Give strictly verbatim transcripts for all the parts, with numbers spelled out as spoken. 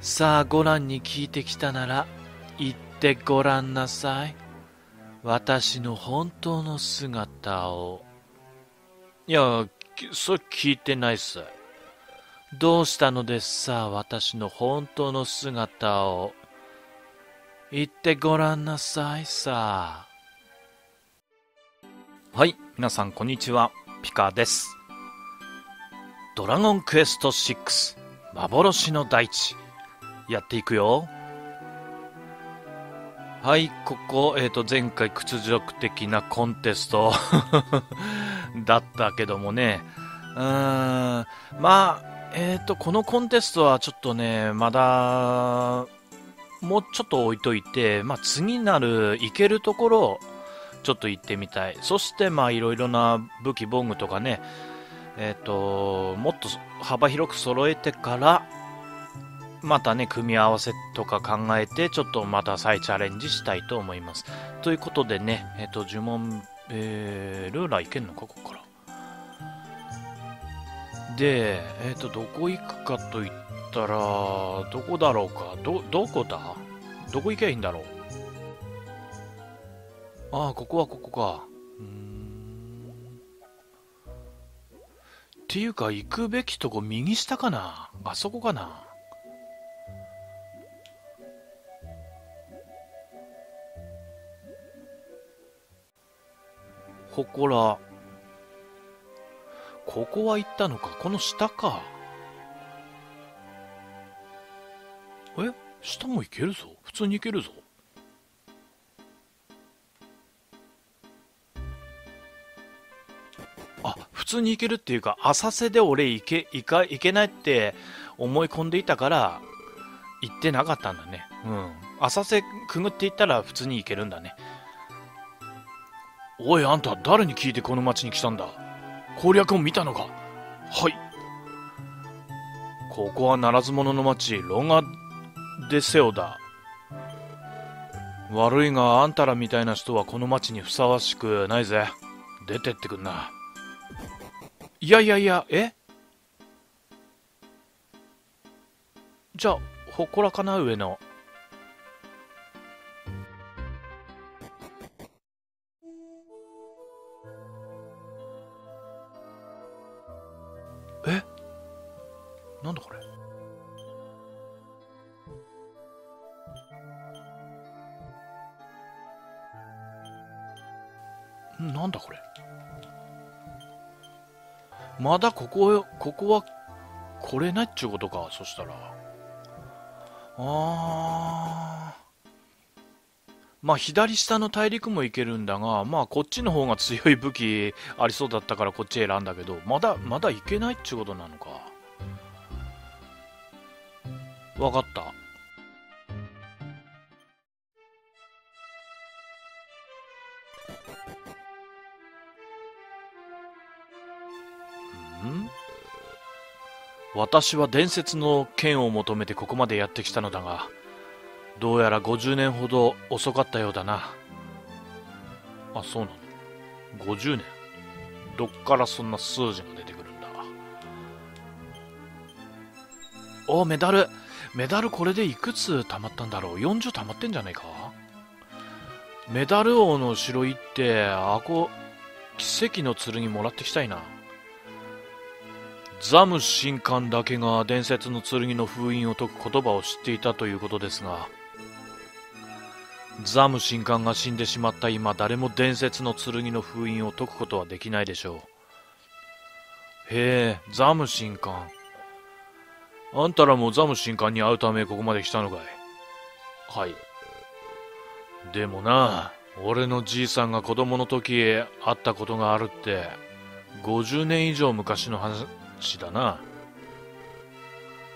さあご覧に聞いてきたなら言ってごらんなさい。私の本当の姿を。いや、それ聞いてないさ。どうしたのですさあ、私の本当の姿を。言ってごらんなさいさあ。はい、皆さんこんにちは、ピカです。ドラゴンクエストシックス、幻の大地、やっていくよ。はい、ここ、えっと、前回屈辱的なコンテストだったけどもね。うーん、まあ、えっと、このコンテストはちょっとね、まだ、もうちょっと置いといて、まあ、次なる行けるところをちょっと行ってみたい。そして、まあ、いろいろな武器、防具とかね、えっと、もっと幅広く揃えてから、またね、組み合わせとか考えて、ちょっとまた再チャレンジしたいと思います。ということでね、えっと、呪文、えー、ルーラーいけんのか、ここから。で、えっと、どこ行くかといったら、どこだろうか。ど、どこだ？どこ行けばいいんだろう。ああ、ここはここか。うーん。っていうか、行くべきとこ右下かな？あそこかな？ここら、ここは行ったのか、この下か。え、下も行けるぞ、普通に行けるぞ。あ、普通に行けるっていうか、浅瀬で俺行け、行か、行けないって思い込んでいたから、行ってなかったんだね。うん。浅瀬くぐっていったら普通に行けるんだね。おい、あんた誰に聞いてこの町に来たんだ？攻略を見たのか？はい。ここはならず者の町、ロガデセオだ。悪いが、あんたらみたいな人はこの町にふさわしくないぜ。出てってくんな。いやいやいや、え？じゃあ、ほこらかな、上の。なんだこれ。なんだこれ。まだここ、ここは来れないっちゅうことか。そしたら、あー、まあ左下の大陸も行けるんだが、まあこっちの方が強い武器ありそうだったからこっち選んだけど、まだまだ行けないっちゅうことなのか。わかった。ん？私は伝説の剣を求めてここまでやってきたのだが、どうやらごじゅうねんほど遅かったようだな。あ、そうなの。ごじゅうねん。どっからそんな数字が出てくるんだ。お、メダル。メダルこれでいくつ溜まったんだろう。よんじゅう溜まってんじゃないか。メダル王の城行って、あこ奇跡の剣もらってきたいな。ザム神官だけが伝説の剣の封印を解く言葉を知っていたということですが、ザム神官が死んでしまった今、誰も伝説の剣の封印を解くことはできないでしょう。へえ、ザム神官、あんたらもザム神官に会うためここまで来たのかい？はい。でもな、俺のじいさんが子供の時会ったことがあるって、ごじゅうねん以上昔の話だな。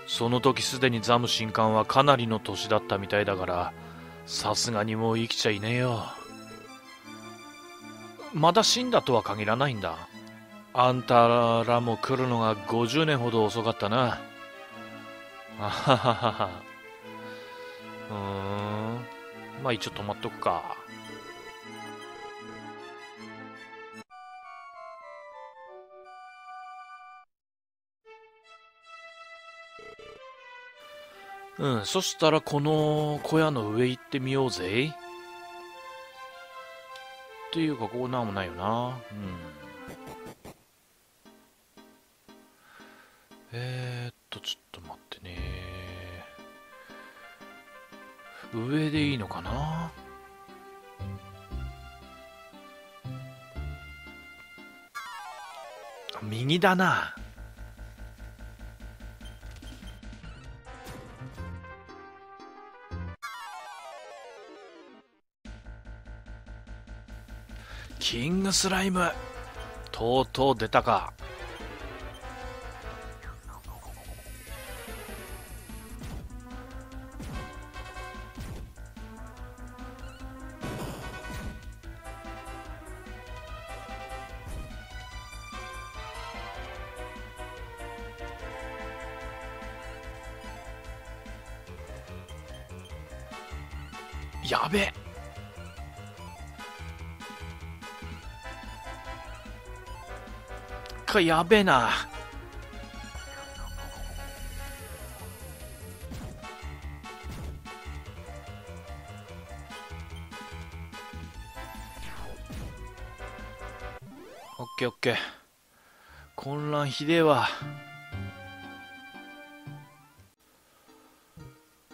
その時すでにザム神官はかなりの年だったみたいだから、さすがにもう生きちゃいねえよ。まだ死んだとは限らないんだ。あんたらも来るのがごじゅうねんほど遅かったな。あはははは。うーん。まあ一応止まっとくか。うん、そしたらこの小屋の上行ってみようぜ。っていうか、ここなんもないよな。うん。えーっと、ちょっと待ってね。上でいいのかな?右だな。キングスライム、とうとう出たか。やべえ、かやべえな。オッケーオッケー、混乱ひでえわ。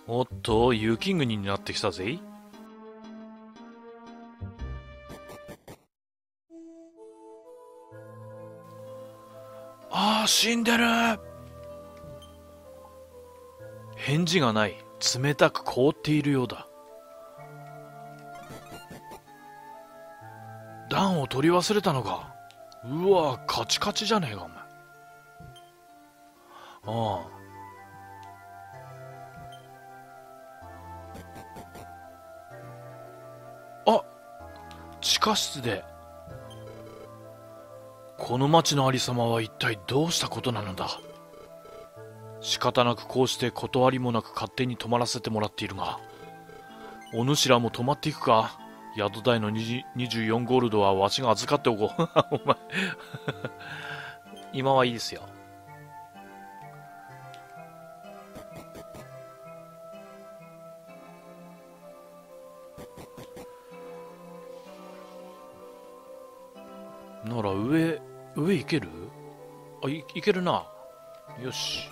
おっと、雪国になってきたぜ。死んでる。返事がない。冷たく凍っているようだ。暖を取り忘れたのか。うわ、カチカチじゃねえかお前。ああ、あ、地下室で。この町のありさまは一体どうしたことなのだ。仕方なくこうして断りもなく勝手に泊まらせてもらっているが、お主らも泊まっていくか。宿代のにじゅうよんゴールドはわしが預かっておこう。お前今はいいですよ。なら上、上行ける?あ、い、いけるな。よし。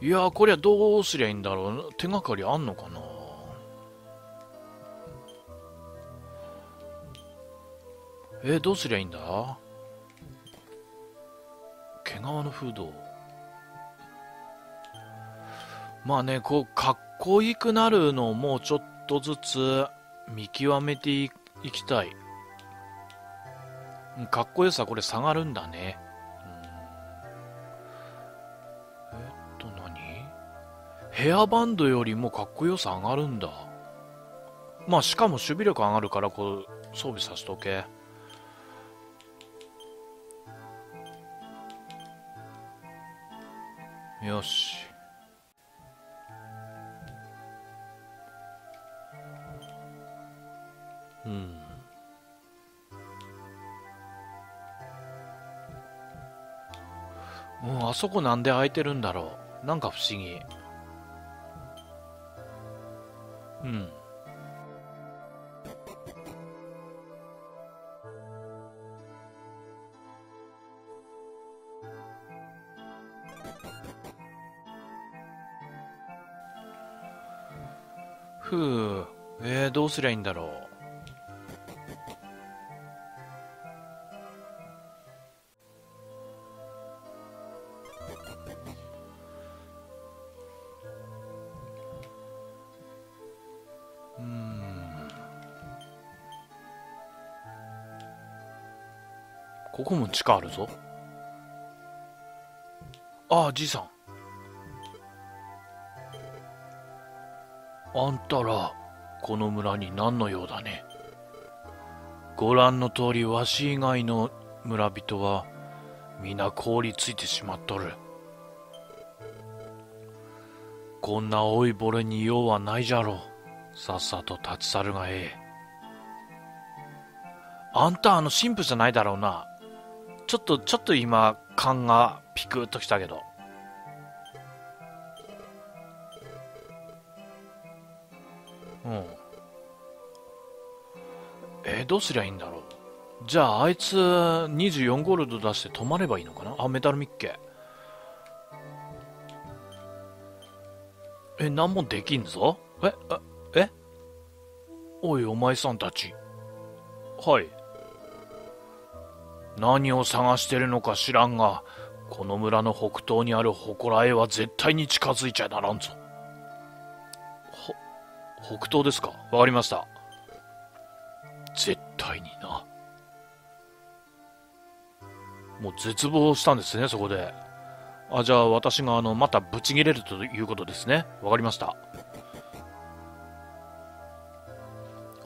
いやー、こりゃどうすりゃいいんだろう。手がかりあんのかな。えー、どうすりゃいいんだ。毛皮のフード。まあね、こうかっこいいくなるのをもうちょっとずつ見極めていく。行きたい。かっこよさこれ下がるんだね。うん、えっと何、ヘアバンドよりもかっこよさ上がるんだ。まあしかも守備力上がるからこう装備させとけ。よし。うん、もうあそこなんで開いてるんだろう。なんか不思議。うん、ふう。えー、どうすりゃいいんだろう。ここも地下あるぞ。ああ、じいさん。あんたら、この村に何の用だね。ご覧の通り、わし以外の村人は、皆凍りついてしまっとる。こんな老いぼれに用はないじゃろう。さっさと立ち去るがええ。あんた、あの神父じゃないだろうな。ちょっとちょっと今勘がピクッときたけど、うん、えー、どうすりゃいいんだろう。じゃああいつにじゅうよんゴールド出して止まればいいのかな。あ、メタルミッケ、え、何もできんぞ。えええ、おいお前さんたち、はい、何を探してるのか知らんが、この村の北東にある祠へは絶対に近づいちゃならんぞ。ほ北東ですか。わかりました。絶対にな。もう絶望したんですね、そこで。あ、じゃあ私があのまたブチ切れるということですね。わかりました。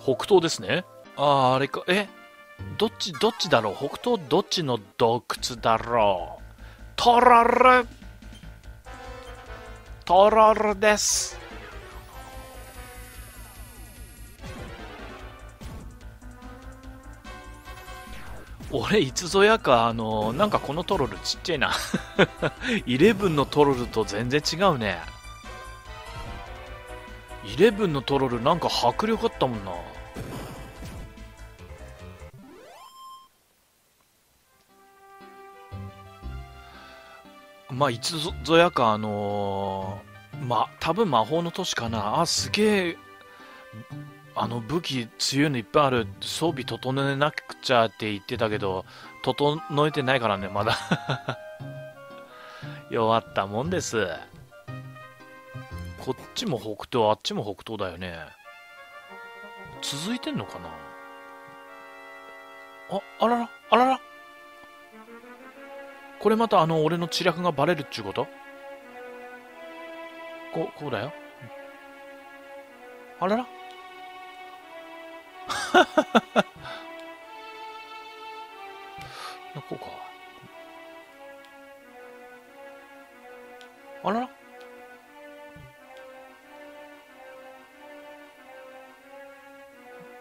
北東ですね。ああ、あれか。え、どっちどっちだろう。北東どっちの洞窟だろう。トロル、トロルです。俺いつぞやかあのなんかこのトロルちっちゃいなイレブンのトロルと全然違うね。イレブンのトロルなんか迫力あったもんな。まあいつぞやかあのー、まあ多分魔法の都市かな。あ、すげえあの武器強いのいっぱいある、装備整えなくちゃって言ってたけど整えてないからねまだ弱ったもんです。こっちも北東、あっちも北東だよね。続いてんのかな。あ、あららあらら、これまたあの俺の知略がバレるっちゅうこと？こう、こうだよ。あららこうか。あらら、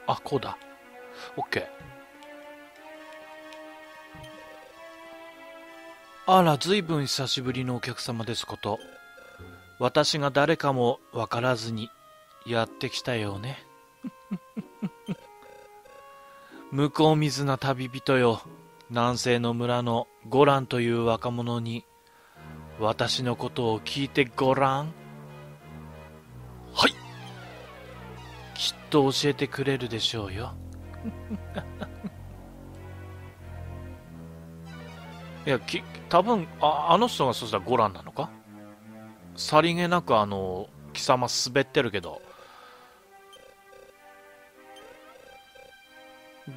あ、こうだ。オッケー。あら、ずいぶん久しぶりのお客様ですこと。私が誰かも分からずにやってきたよね向こう水な旅人よ、南西の村のゴランという若者に私のことを聞いてごらん。はい、きっと教えてくれるでしょうよいや、き多分 あ, あの人がそうしたらゴランなのか。さりげなくあの貴様滑ってるけど、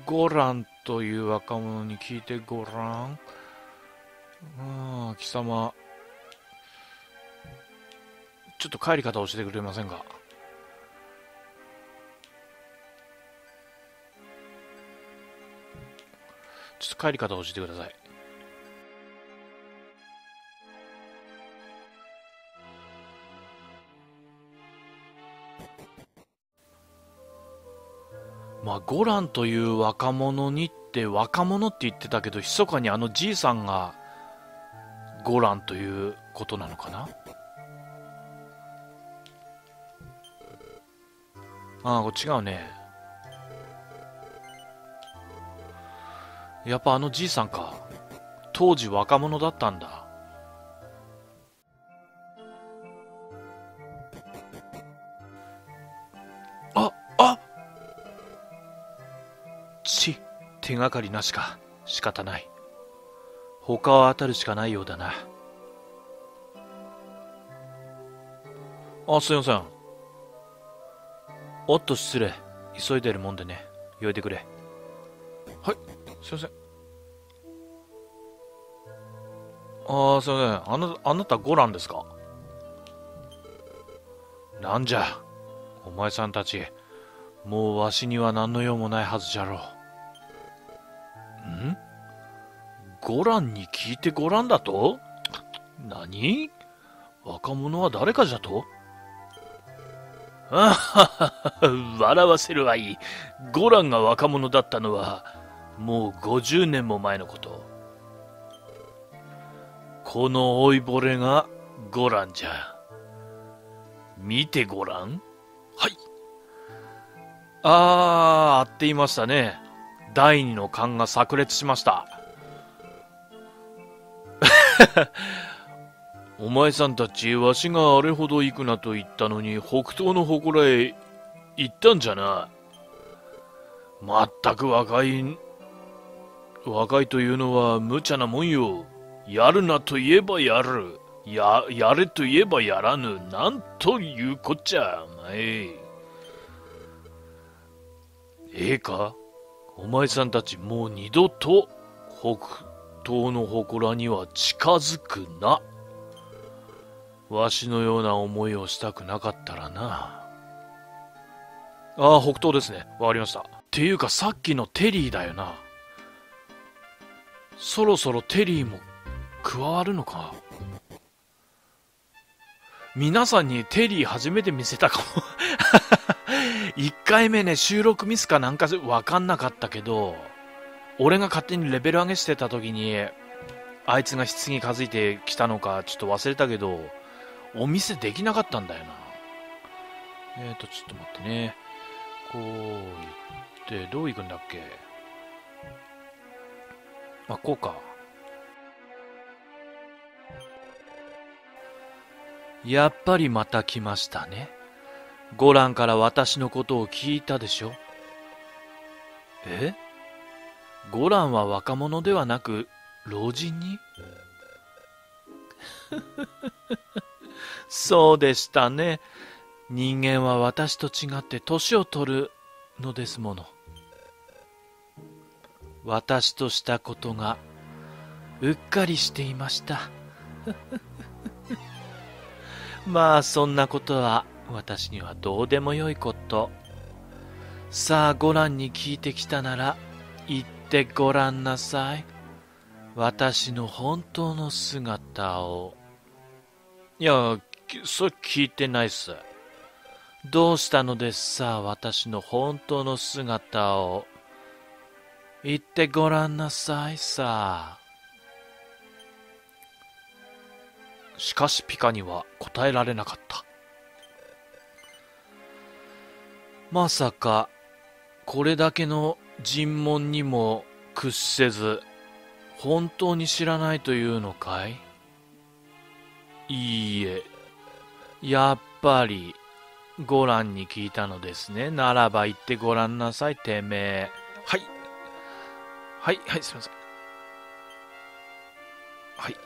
ゴランという若者に聞いてごらん。うん、貴様ちょっと帰り方教えてくれませんか。ちょっと帰り方教えてください。まあ、ゴランという若者にって若者って言ってたけど、密かにあのじいさんがゴランということなのかな。ああ、これ違うね。やっぱあのじいさんか。当時若者だったんだ。手がかりなしか、仕方ない。他は当たるしかないようだな。あ、すいません。おっと失礼。急いでるもんでね。よいでくれ。はい、すいません。ああ、すいません。あな、あなたゴランですか。なんじゃ、お前さんたち、もうわしには何の用もないはずじゃろう。ん？ゴランに聞いてごらんだと？何？若者は誰かじゃと？あは笑わせるわいい。ゴランが若者だったのはもうごじゅうねんも前のこと。この老いぼれがご覧じゃ。見てごらん。はい。あー、合っていましたね。第二の勘が炸裂しました。お前さんたち、わしがあれほど行くなと言ったのに、北東の祠へ行ったんじゃな。まったく若い、若いというのは無茶なもんよ。やるなと言えばやる。や、やれと言えばやらぬ。なんというこっちゃ、お前。ええか？お前さんたち、もう二度と北東の祠には近づくな。わしのような思いをしたくなかったらな。ああ、北東ですね。わかりました。っていうか、さっきのテリーだよな。そろそろテリーも加わるのか。皆さんにテリー初めて見せたかも。いっかいめね、収録ミスかなんかわかんなかったけど、俺が勝手にレベル上げしてた時に、あいつが質にかづいてきたのか、ちょっと忘れたけど、お見せできなかったんだよな。えーと、ちょっと待ってね。こう言って、どう行くんだっけ。あ、こうか。やっぱりまた来ましたね。ゴランから私のことを聞いたでしょ。え？ゴランは若者ではなく、老人に？そうでしたね。人間は私と違って年を取るのですもの。私としたことがうっかりしていました。まあそんなことは私にはどうでもよいこと。さあごらんに聞いてきたなら言ってごらんなさい。私の本当の姿を。いや、それ聞いてないっす。どうしたのですさあ私の本当の姿を。言ってごらんなさいさあ。しかしピカには答えられなかった。まさか、これだけの尋問にも屈せず、本当に知らないというのかい？いいえ、やっぱりゴランに聞いたのですね。ならば言ってごらんなさい、てめえ。はいはいはい、すいません。はい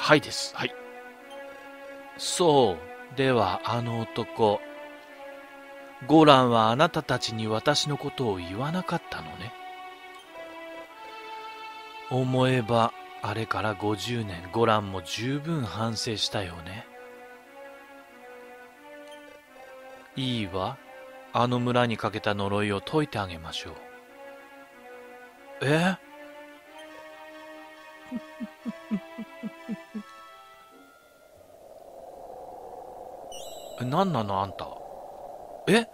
はいです。はい。そうでは、あの男ゴランはあなたたちに私のことを言わなかったのね。思えばあれからごじゅうねん、ゴランも十分反省したよね。いいわ、あの村にかけた呪いを解いてあげましょう。え？え、なんなのあんた。え？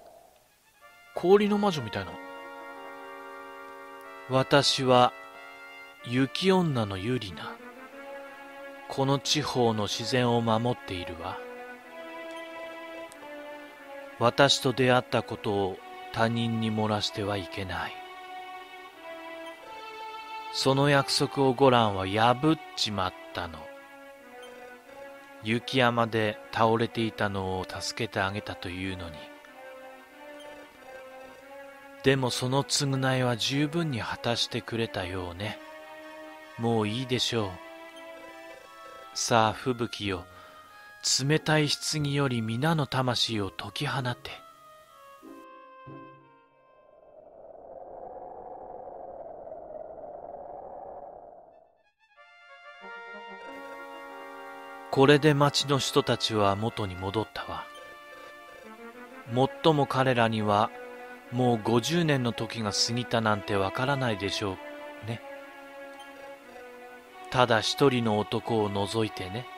氷の魔女みたいな。私は雪女のユリナ。この地方の自然を守っているわ。私と出会ったことを他人に漏らしてはいけない。その約束をゴランは破っちまったの。雪山で倒れていたのを助けてあげたというのに。でもその償いは十分に果たしてくれたようね。もういいでしょう。さあ、吹雪よ。冷たい棺より皆の魂を解き放て。これで町の人たちは元に戻ったわ。もっとも彼らにはもうごじゅうねんの時が過ぎたなんてわからないでしょうね。ただ一人の男を除いてね。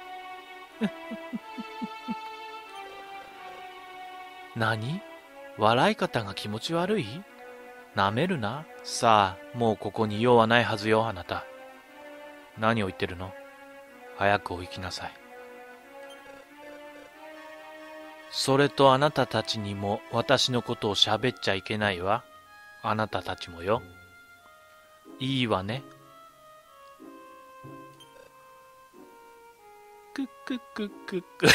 何？笑い方が気持ち悪い？なめるな。さあ、もうここに用はないはずよ、あなた。何を言ってるの？早くお行きなさい。それとあなたたちにも私のことを喋っちゃいけないわ。あなたたちもよ。いいわね。くっくっくっくっく。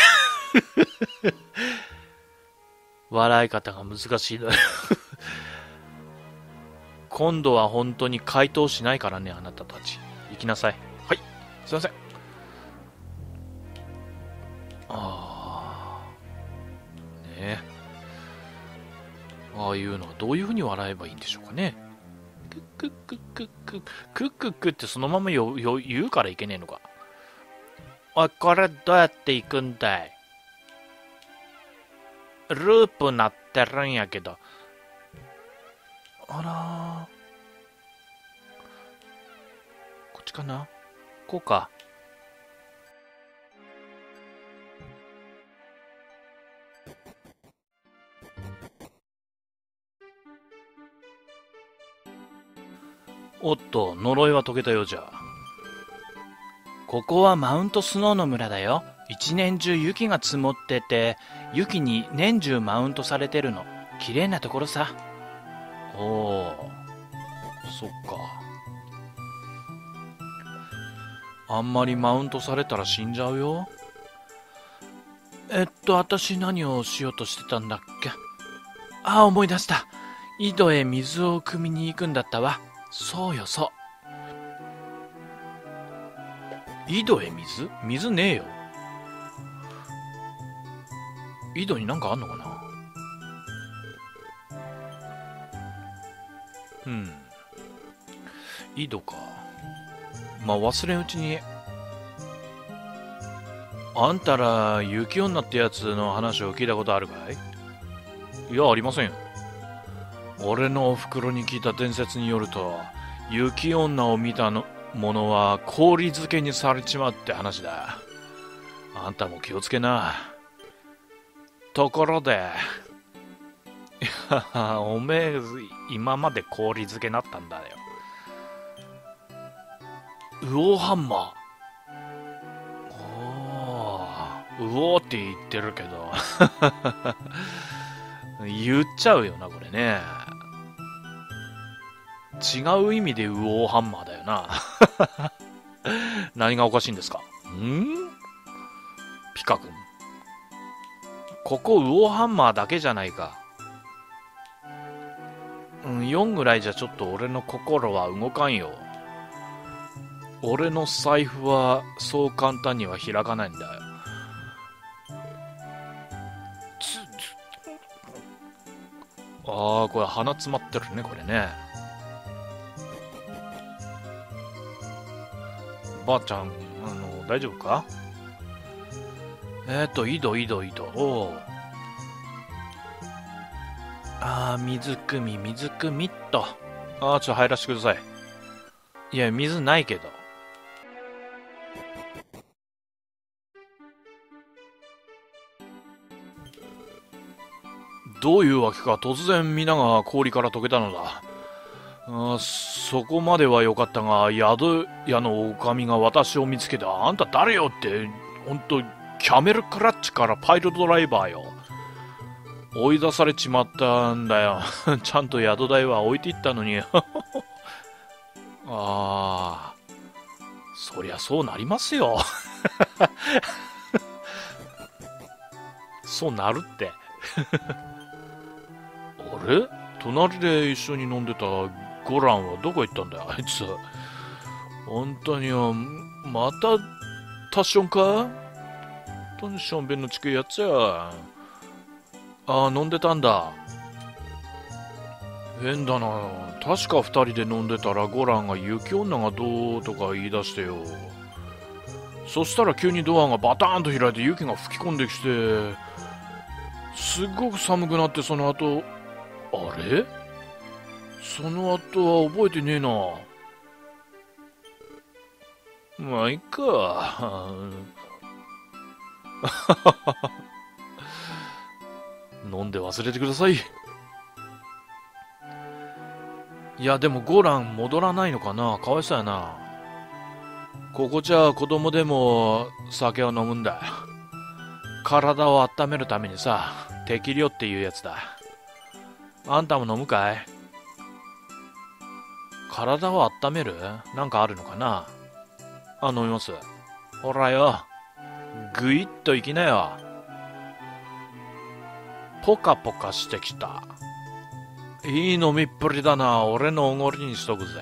笑い方が難しいな。今度は本当に回答しないからね、あなたたち。行きなさい。はい、すいません。ああ、ねえ。ああいうのはどういうふうに笑えばいいんでしょうかね。クックックックックックックってそのままよよ言うからいけねえのか。おい、これどうやって行くんだい。ループなってるんやけど。あらー。こっちかな？こうか。おっと、呪いは解けたようじゃ。ここはマウントスノーの村だよ。一年中雪が積もってて、雪に年中マウントされてるの。綺麗なところさ。おお、そっか。あんまりマウントされたら死んじゃうよ。えっと、私何をしようとしてたんだっけ。ああ、思い出した。井戸へ水を汲みに行くんだったわ。そうよ、そう。井戸へ水？水ねえよ。井戸になんかあんのかな。うん、井戸か。まあ忘れんうちに、あんたら雪女ってやつの話を聞いたことあるかい。いや、ありませんよ。俺のおふくろに聞いた伝説によると、雪女を見たのものは氷漬けにされちまうって話だ。あんたも気をつけな。ところで、いや、おめえ今まで氷漬けになったんだよ。ウォーハンマー。おー、ウォーって言ってるけど。言っちゃうよな、これね。違う意味でウォーハンマーだよな。何がおかしいんですかん？ピカ君。ここウォーハンマーだけじゃないか。うん、よんぐらいじゃちょっと俺の心は動かんよ。俺の財布はそう簡単には開かないんだよ。ああ、これ鼻詰まってるね、これね。ばあちゃん、あの大丈夫か。えっと、井戸井戸井戸。おああ、水汲み水汲みっと。ああ、ちょっと入らせてください。いや、水ないけど。どういうわけか突然皆が氷から溶けたのだ。あ、そこまではよかったが、宿屋の女将が私を見つけて、あんた誰よって、ほんと、キャメルクラッチからパイルドライバーよ。追い出されちまったんだよ。ちゃんと宿代は置いていったのに。ああ、そりゃそうなりますよ。そうなるって。あれ？隣で一緒に飲んでたゴランはどこ行ったんだよ、あいつ。本当には、また、タッションか？タッション弁の地球やっちゃう。ああ、飲んでたんだ。変だな。確か二人で飲んでたらゴランが雪女がどうとか言い出してよ。そしたら急にドアがバターンと開いて雪が吹き込んできて、すっごく寒くなって、その後、あれ？その後は覚えてねえな。まあ、いっか。飲んで忘れてください。いや、でもゴラン戻らないのかな。かわいそうやな。ここじゃ子供でも酒を飲むんだ。体を温めるためにさ、適量っていうやつだ。あんたも飲むかい？体を温める？なんかあるのかな？あ、飲みます。ほらよ。ぐいっといきなよ。ポカポカしてきた。いい飲みっぷりだな。俺のおごりにしとくぜ。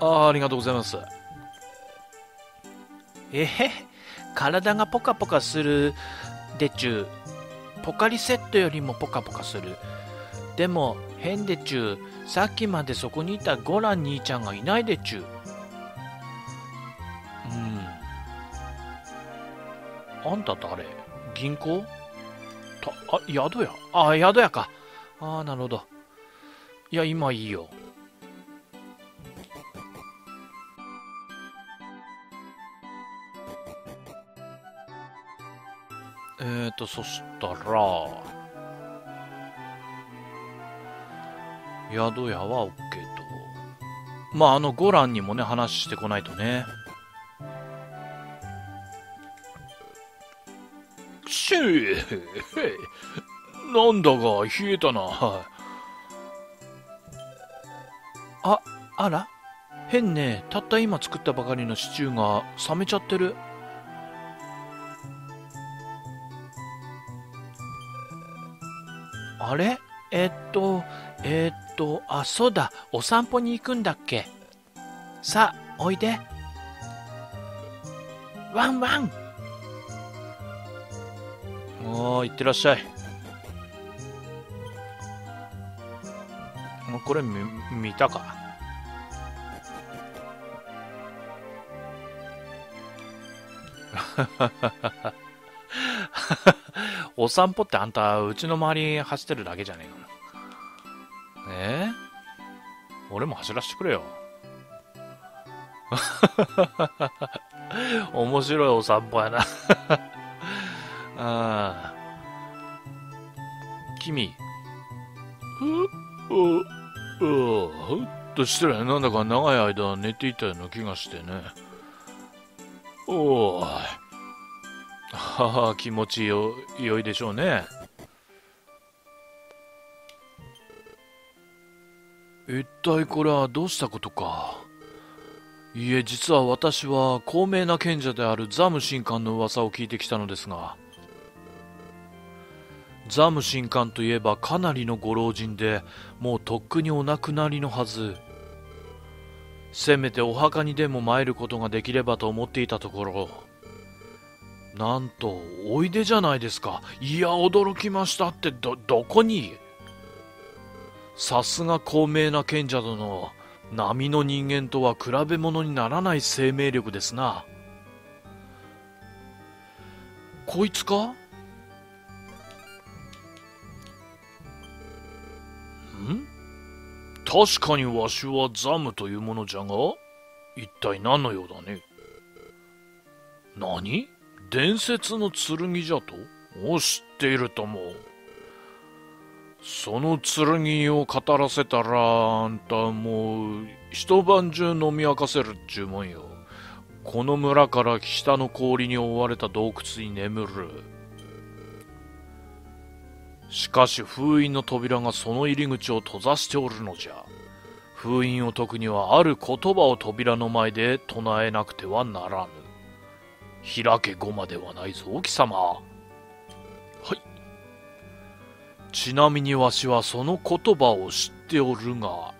あ、ありがとうございます。えへ、体がポカポカするでちゅう。ポカリセットよりもポカポカする。でも変でちゅう、さっきまでそこにいたゴラン兄ちゃんがいないでちゅう。うん。あんた誰？銀行？た、あ、宿屋？あ、宿屋か。ああ、なるほど。いや、今いいよ。えーと、そしたら、宿屋は OK と。まあ、あの、ゴランにもね、話してこないとね。くしゅーなんだか、冷えたな。あ、あら？変ね。たった今作ったばかりのシチューが冷めちゃってる。あれ？えっと、えっと、あ、そうだ、お散歩に行くんだっけ。さあ、おいで。ワンワン。おー、いってらっしゃい。これ、み、見たか。お散歩ってあんた、うちの周り走ってるだけじゃねえかな。えー、俺も走らせてくれよ。面白いお散歩やな。あー。君。う、う、う、ふっとしたらなんだか長い間寝ていたような気がしてね。おーい。はは、気持ちよ、良いでしょうね。一体これはどうしたことか。いえ、実は私は高名な賢者であるザム神官の噂を聞いてきたのですが、ザム神官といえばかなりのご老人で、もうとっくにお亡くなりのはず。せめてお墓にでも参ることができればと思っていたところ、なんとおいでじゃないですか。いや、驚きましたって。どどこに。さすが高名な賢者殿、並の人間とは比べ物にならない生命力ですな。こいつか。ん、確かにわしはザムというものじゃが、一体何の用だね。何、伝説の剣じゃと。お、知っているとも。その剣を語らせたら、あんたもう一晩中飲み明かせるっちゅうもんよ。この村から北の氷に覆われた洞窟に眠る。しかし封印の扉がその入り口を閉ざしておるのじゃ。封印を解くにはある言葉を扉の前で唱えなくてはならぬ。開けごまではないぞ、貴様。はい。ちなみにわしはその言葉を知っておるが、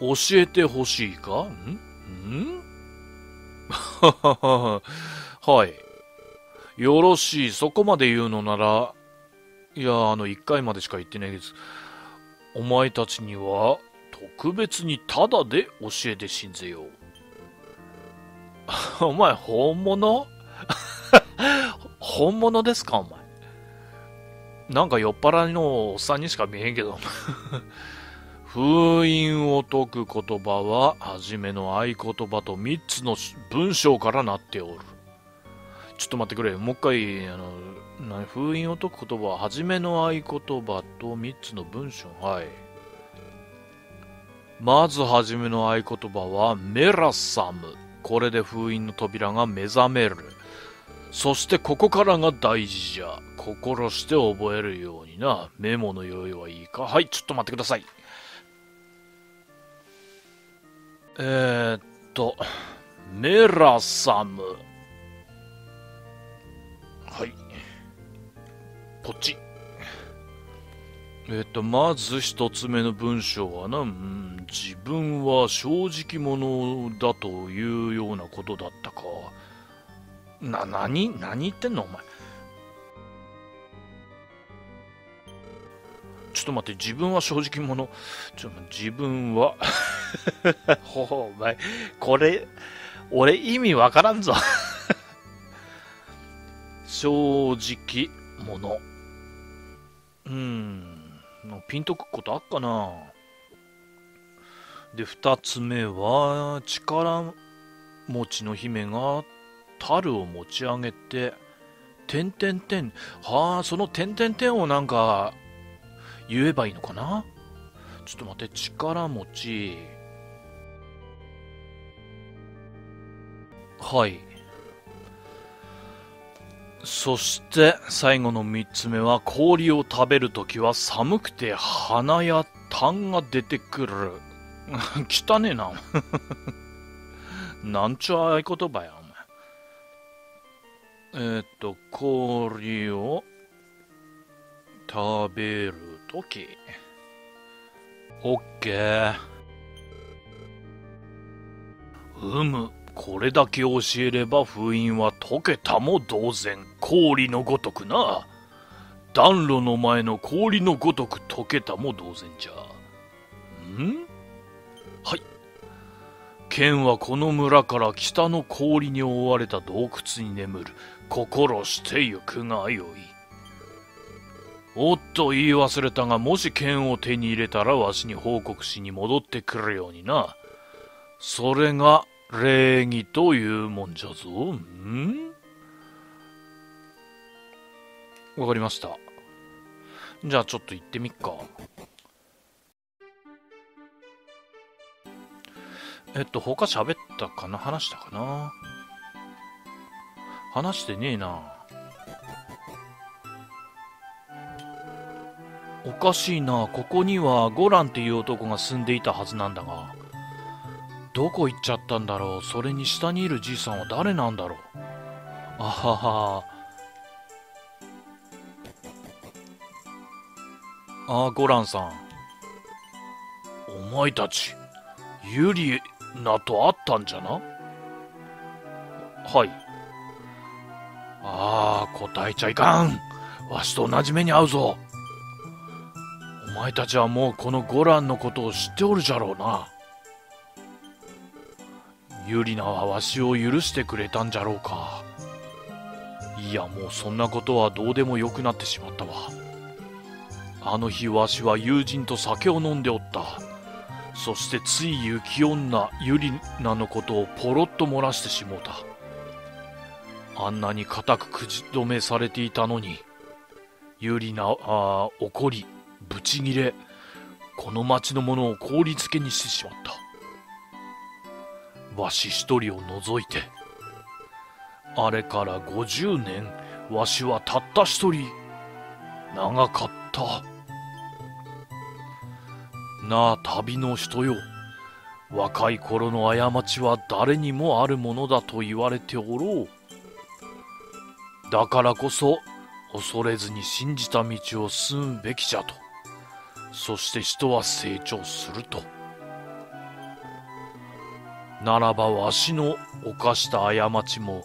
教えてほしいか。んんはははは。はい。よろしい、そこまで言うのなら、いや、あの、一回までしか言ってないです。お前たちには、特別にタダで教えてしんぜよう。お前、本物？本物ですか、お前。なんか酔っ払いのおっさんにしか見えんけど。封印を解く言葉は、はじめの合言葉とみっつの文章からなっておる。ちょっと待ってくれ。もう一回、あの、何、封印を解く言葉は、はじめの合言葉とみっつの文章。はい。まずはじめの合言葉はメラサム。これで封印の扉が目覚める。そしてここからが大事じゃ。心して覚えるようにな。メモの用意はいいか。はい、ちょっと待ってください。えー、っと、メラサム。はい。ポチ。えー、っと、まず一つ目の文章はな、うん、自分は正直者だというようなことだったか。な、なに、何言ってんのお前。ちょっと待って、自分は正直者。ちょっと自分はほほ、お前、これ、俺意味わからんぞ正直者。うん、ピンとくことあっかな。で、二つ目は、力持ちの姫が、樽を持ち上げて、てんてんてん、はあ、そのてんてんてんをなんか、言えばいいのかな？ちょっと待って、力持ち。はい。そして、最後のみっつめは、氷を食べるときは寒くて鼻や痰が出てくる。汚ねえな。なんちゅう合言葉や。えっと、氷を食べるとき。オッケー。うむ。これだけ教えれば封印は解けたも同然。氷のごとくな。暖炉の前の氷のごとく解けたも同然じゃ。ん？はい。剣はこの村から北の氷に覆われた洞窟に眠る。心してゆくがよい。おっと言い忘れたが、もし剣を手に入れたらわしに報告しに戻ってくるようにな。それが礼儀というもんじゃぞ。ん？わかりました。じゃあちょっと行ってみっか。えっと、他喋ったかな？話したかな？話してねえな。おかしいな。ここにはゴランっていう男が住んでいたはずなんだが、どこ行っちゃったんだろう。それに下にいるじいさんは誰なんだろう。あはは。ああ、ゴランさん。お前たち、ユリナと会ったんじゃな？はい。ああ、答えちゃいかん。わしと同じ目に遭うぞ。お前たちはもうこのゴランのことを知っておるじゃろうな。ユリナはわしを許してくれたんじゃろうか。いや、もうそんなことはどうでもよくなってしまったわ。あの日わしは友人と酒を飲んでおった。そしてつい雪女ユリナのことをポロッと漏らしてしもうた。あんなに固く口止めされていたのに、ユリナは怒りブチギレ、この町のものを氷漬けにしてしまった。わし一人を除いて、あれからごじゅうねん、わしはたった一人。長かったなあ、旅の人よ。若い頃の過ちは誰にもあるものだと言われておろう。だからこそ恐れずに信じた道を進むべきじゃと。そして人は成長すると。ならばわしの犯した過ちも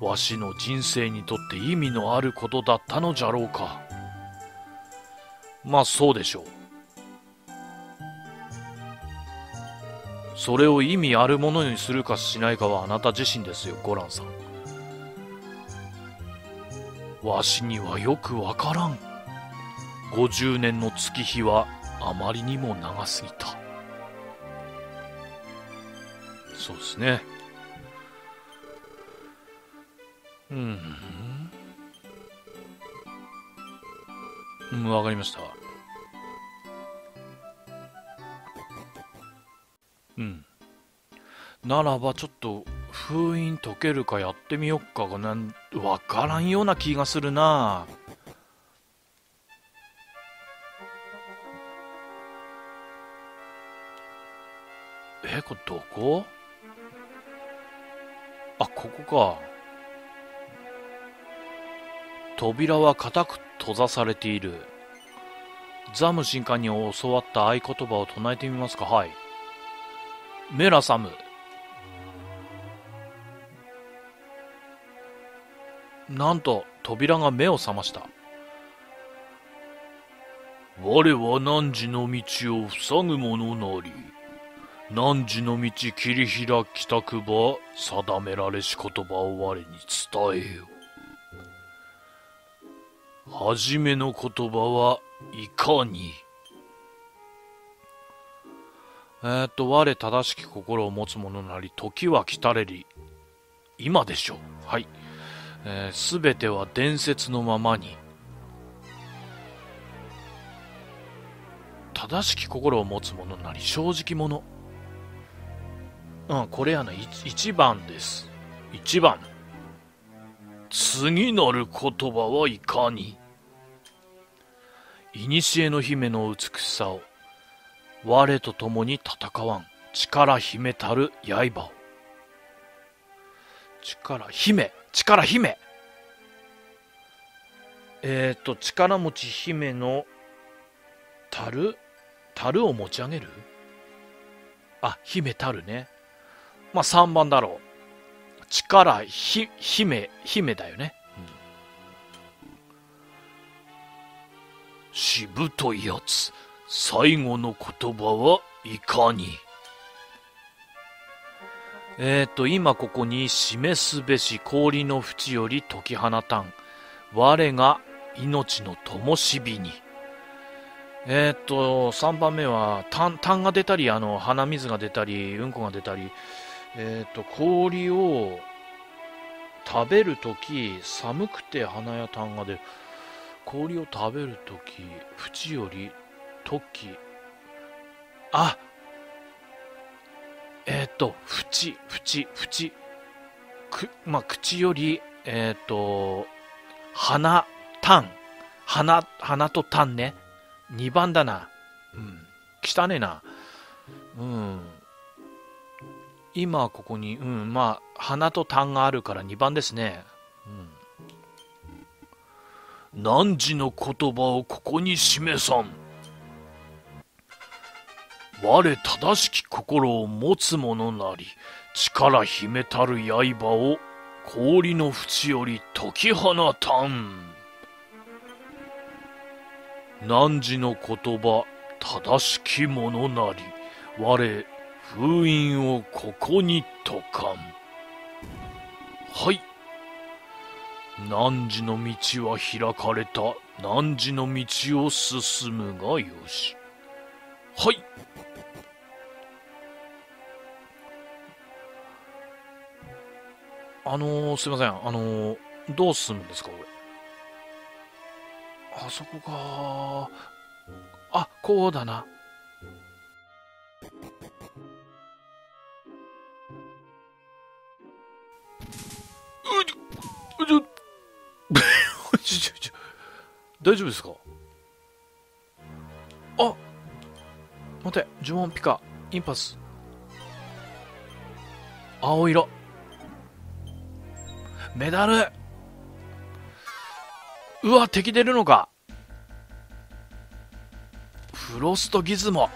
わしの人生にとって意味のあることだったのじゃろうか。まあそうでしょう。それを意味あるものにするかしないかはあなた自身ですよ、ゴランさん。わしにはよくわからん。ごじゅうねんの月日はあまりにも長すぎた。そうですね。うん。うん、わかりました。うん。ならばちょっと封印解けるかやってみよっかがなんわからんような気がするな。え、これどこ？あ、ここか。扉は固く閉ざされている。ザム神官に教わった合言葉を唱えてみますか。はい。メラサム。なんと扉が目を覚ました。我は汝の道を塞ぐ者なり、汝の道切り開きたくば定められし言葉を我に伝えよ。初めの言葉はいかに。えーっと我正しき心を持つ者なり、時は来たれり、今でしょう。はい。すべ、えー、ては伝説のままに。正しき心を持つ者なり、正直者。うん、これやな、いちばんです。いちばん。次なる言葉はいかに。古の姫の美しさを、我と共に戦わん、力姫たる刃を。力姫、力姫。えっと、力持ち姫のたる、たるを持ち上げる。あ、姫たるね。まあ、さんばんだろう。力、ひ、姫、姫だよね。うん、しぶといやつ、最後の言葉はいかに。えっと、今ここに示すべし氷の淵より解き放たん、我が命の灯火に。えっと、さんばんめは、たん、たんが出たり、あの、鼻水が出たり、うんこが出たり、えっと、氷を食べるとき、寒くて鼻やたんが出る。氷を食べるとき、縁より、とき、あ、えっと、縁、縁、縁、く、まあ、口より、えっと、鼻、たん、鼻、鼻とたんね。にばんだな。うん。汚ねえな。うん。今ここに、うん。まあ、鼻と痰があるからにばんですね。うん。汝の言葉をここに示さん。我正しき心を持つ者なり、力秘めたる刃を氷の淵より解き放たん。汝の言葉正しきものなり、我封印をここに解かん。はい。汝の道は開かれた、汝の道を進むがよし。はい。あのー、すいません。あのー、どう進むんですか、これ。あそこか。あ、こうだな。うじゅうじゅ大丈夫ですか。あ、待て、呪文ピカインパス青色メダル。うわ、敵出るのか。フロストギズモ。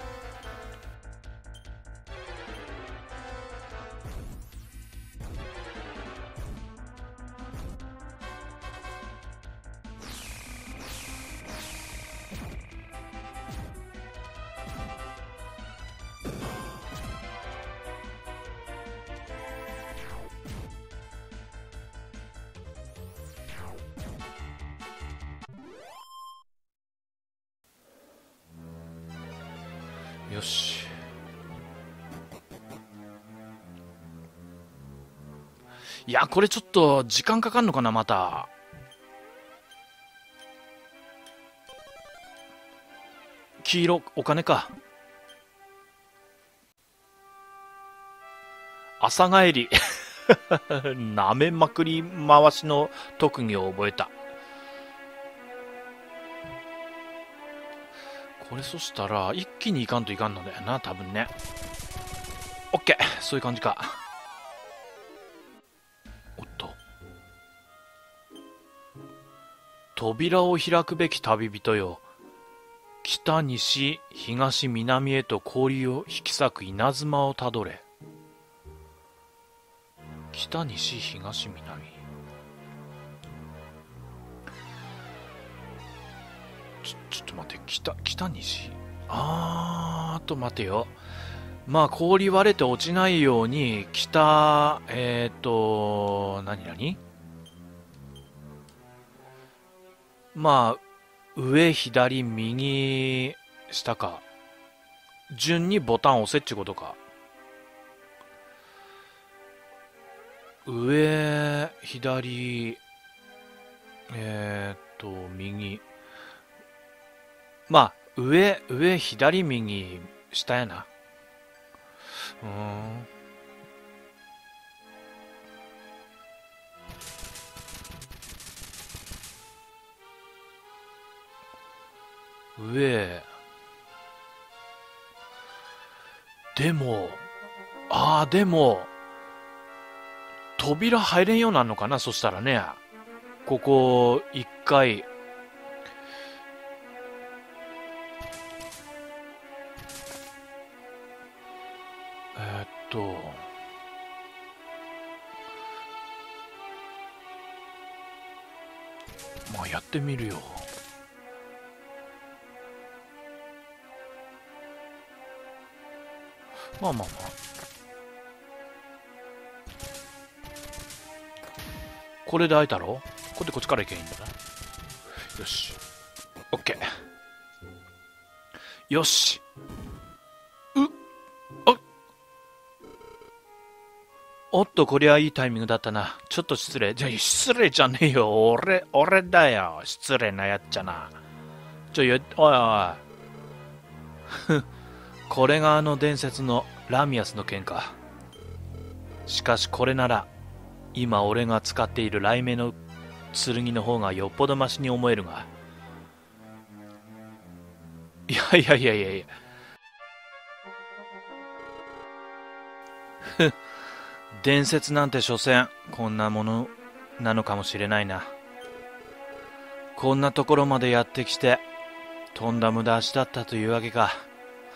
よし。いや、これちょっと時間かかんのかな、また。黄色お金か。朝帰りなめまくり回しの特技を覚えた。これそしたら一気にいかんといかんのだよな、多分ね。 OK、 そういう感じか。おっと、扉を開くべき旅人よ、北西東南へと氷を引き裂く稲妻をたどれ。北西東南、ちょ、ちょっと待って、北、北西、あーっと待てよ。まあ氷割れて落ちないように北、えっと何何、まあ上左右下か、順にボタン押せっちゅうことか。上左えっと右、まあ上上左右下やな。うん、上でも、ああでも扉入れんようなんのかな、そしたらね。ここ一回、まあやってみるよ。まあまあまあ、これで開いたろ。これでこっちから行けばいいんだな。よし、 OK、 よし。おっと、こりゃいいタイミングだったな。ちょっと失礼。じゃ、失礼じゃねえよ。俺、俺だよ。失礼なやっちゃな。ちょ、よ、おいおい。これがあの伝説のラミアスの剣か。しかしこれなら、今俺が使っている雷鳴の剣の方がよっぽどマシに思えるが。いやいやいやいやいや。ふっ。伝説なんて所詮こんなものなのかもしれないな。こんなところまでやってきてとんだ無駄足だったというわけか。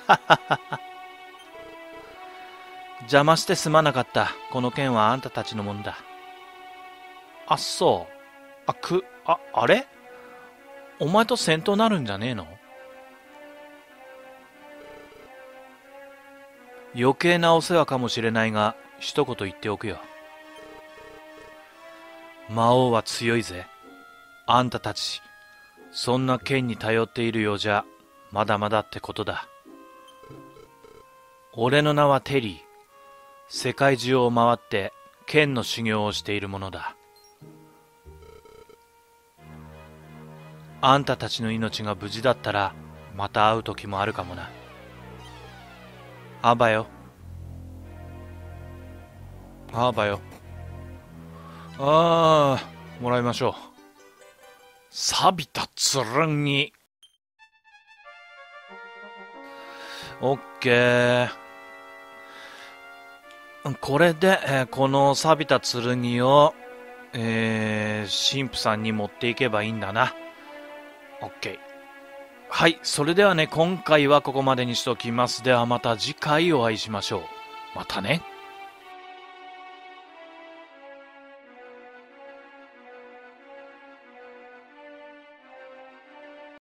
はははは。邪魔してすまなかった。この件はあんたたちのもんだ。あっそう、あくああれ、お前と戦闘なるんじゃねえの。余計なお世話かもしれないが一言言っておくよ。魔王は強いぜ。あんたたち、そんな剣に頼っているようじゃ、まだまだってことだ。俺の名はテリー。世界中を回って、剣の修行をしているものだ。あんたたちの命が無事だったら、また会う時もあるかもな。あばよ。あばよ。ああ、もらいましょう。錆びた剣に。オッケー。これで、えー、この錆びた剣を、えー、神父さんに持っていけばいいんだな。オッケー。はい、それではね、今回はここまでにしときます。ではまた次回お会いしましょう。またね。